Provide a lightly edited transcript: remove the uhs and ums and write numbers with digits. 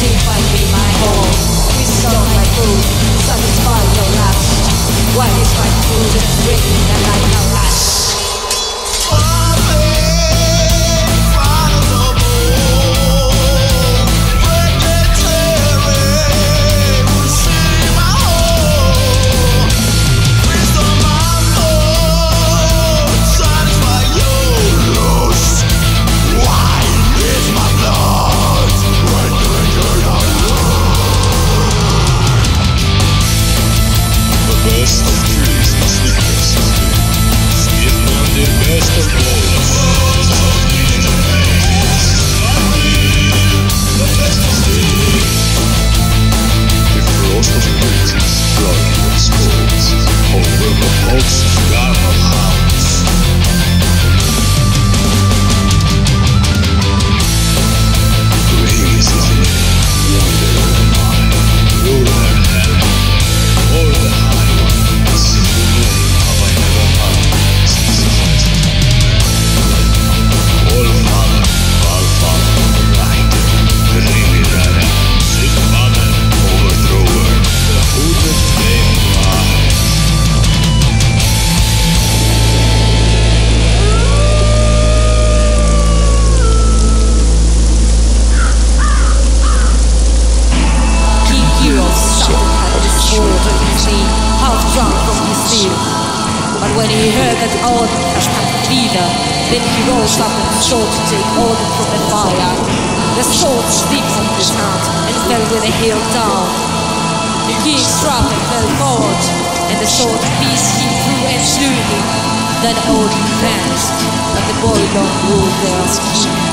Simplify me my home, restore my food, satisfy your lust. Why is my food and drinking and I now rush? When he heard that order from the leader, then he rose up and sought to take order from the fire. The sword slipped from his hand and fell with a heel down. The king struck and fell forward, and the sword pierced him through and slew him. Then Odin vanished, but the boy long ruled their skin.